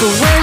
away.